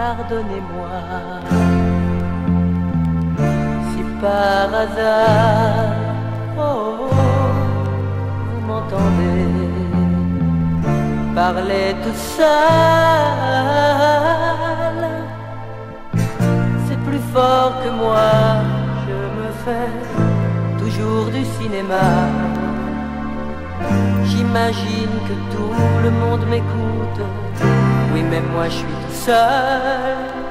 pardonnez-moi si par hasard, oh, vous m'entendez parler tout seul. C'est plus fort que moi, je me fais toujours du cinéma. J'imagine que tout le monde m'écoute, oui mais moi je suis tout seul.